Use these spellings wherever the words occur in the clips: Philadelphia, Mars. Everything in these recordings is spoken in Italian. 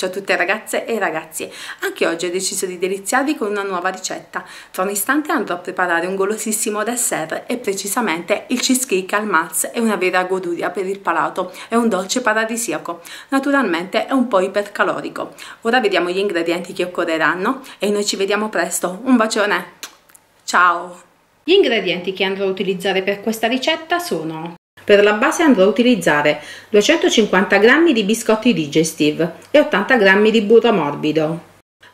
Ciao a tutte ragazze e ragazzi, anche oggi ho deciso di deliziarvi con una nuova ricetta. Tra un istante andrò a preparare un golosissimo dessert e precisamente il cheesecake al Mars, è una vera goduria per il palato, è un dolce paradisiaco, naturalmente è un po' ipercalorico. Ora vediamo gli ingredienti che occorreranno e noi ci vediamo presto, un bacione, ciao! Gli ingredienti che andrò a utilizzare per questa ricetta sono: per la base andrò a utilizzare 250 g di biscotti digestive e 80 g di burro morbido.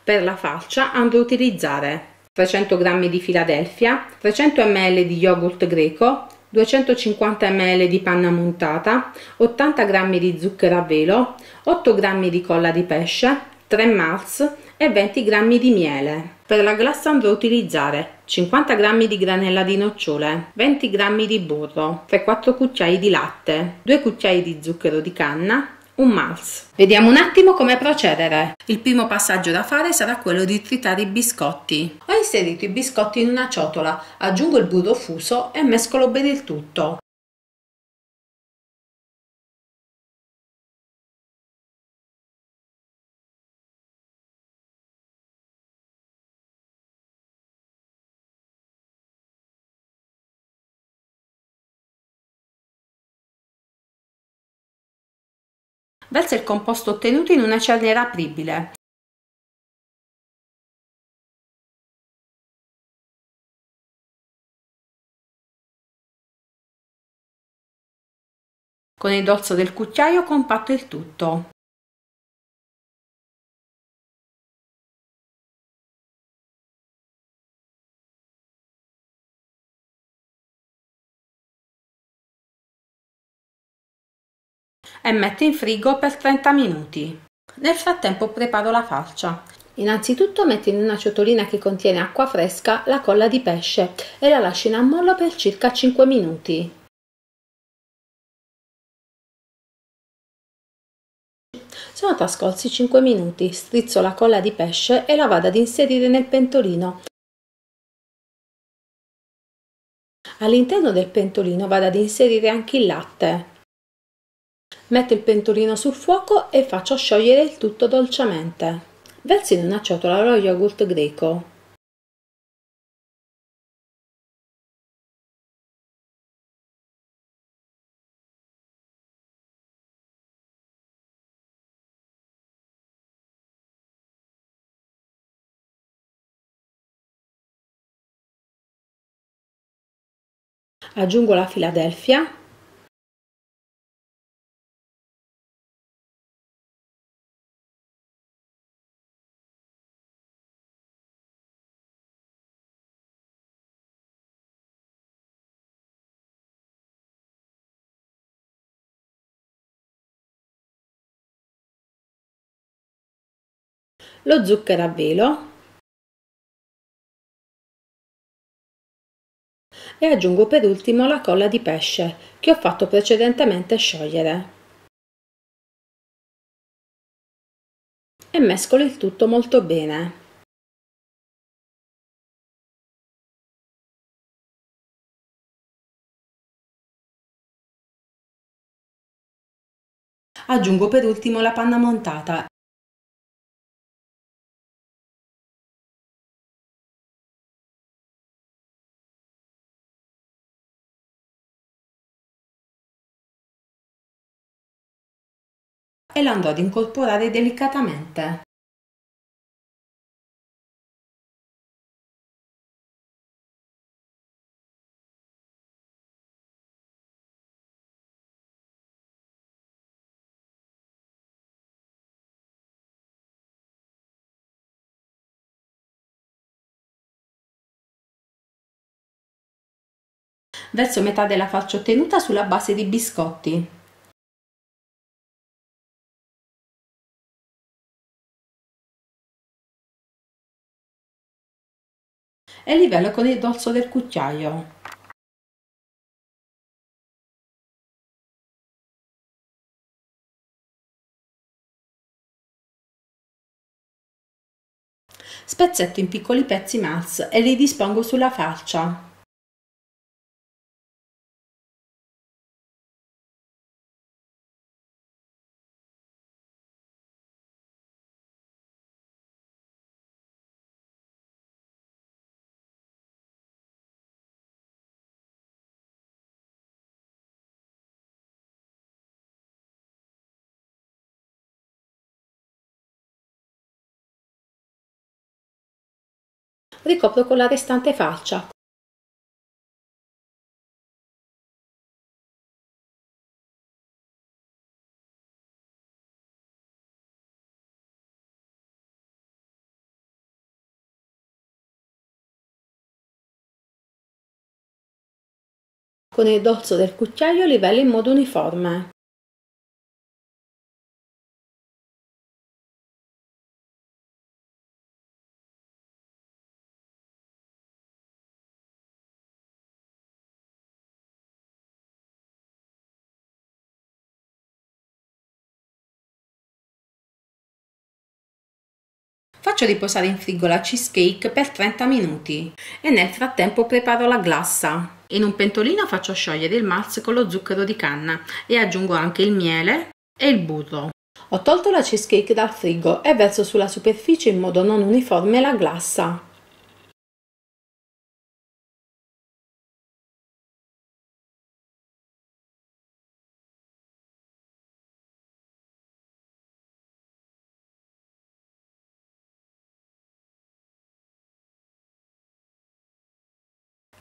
Per la farcia andrò a utilizzare 300 g di Philadelphia, 300 ml di yogurt greco, 250 ml di panna montata, 80 g di zucchero a velo, 8 g di colla di pesce, 3 Mars e 20 g di miele. Per la glassa andrò a utilizzare 50 g di granella di nocciole, 20 g di burro, 3-4 cucchiai di latte, 2 cucchiai di zucchero di canna, un Mars. Vediamo un attimo come procedere. Il primo passaggio da fare sarà quello di tritare i biscotti. Ho inserito i biscotti in una ciotola, aggiungo il burro fuso e mescolo bene il tutto. Versa il composto ottenuto in una cerniera apribile. Con il dorso del cucchiaio compatto il tutto. E metto in frigo per 30 minuti. Nel frattempo preparo la farcia. Innanzitutto metto in una ciotolina che contiene acqua fresca la colla di pesce e la lascio in ammollo per circa 5 minuti. Sono trascorsi 5 minuti, strizzo la colla di pesce e la vado ad inserire nel pentolino. All'interno del pentolino vado ad inserire anche il latte. Metto il pentolino sul fuoco e faccio sciogliere il tutto dolcemente. Verso in una ciotola lo yogurt greco. Aggiungo la Philadelphia. Lo zucchero a velo e aggiungo per ultimo la colla di pesce che ho fatto precedentemente sciogliere e mescolo il tutto molto bene. Aggiungo per ultimo la panna montata e la andrò ad incorporare delicatamente. Verso metà della farcia ottenuta sulla base di biscotti. E livello con il dorso del cucchiaio. Spezzetto in piccoli pezzi Mars e li dispongo sulla farcia. ricopro con la restante falce. Con il dorso del cucchiaio livello in modo uniforme. Faccio riposare in frigo la cheesecake per 30 minuti e nel frattempo preparo la glassa. In un pentolino faccio sciogliere il Mars con lo zucchero di canna e aggiungo anche il miele e il burro. Ho tolto la cheesecake dal frigo e verso sulla superficie in modo non uniforme la glassa.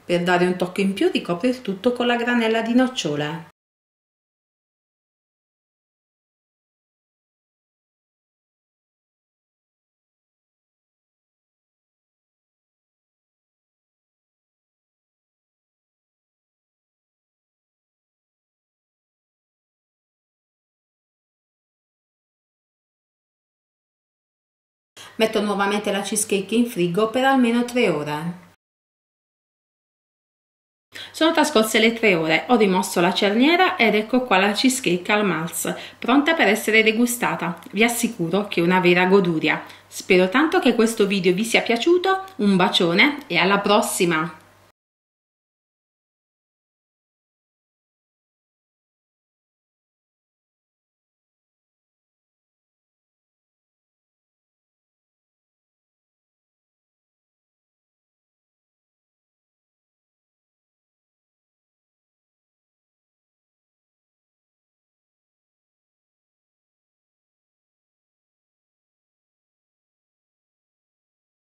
Per dare un tocco in più ricopro il tutto con la granella di nocciole. Metto nuovamente la cheesecake in frigo per almeno 3 ore. Sono trascorse le 3 ore, ho rimosso la cerniera ed ecco qua la cheesecake al Mars, pronta per essere degustata. Vi assicuro che è una vera goduria. Spero tanto che questo video vi sia piaciuto, un bacione e alla prossima!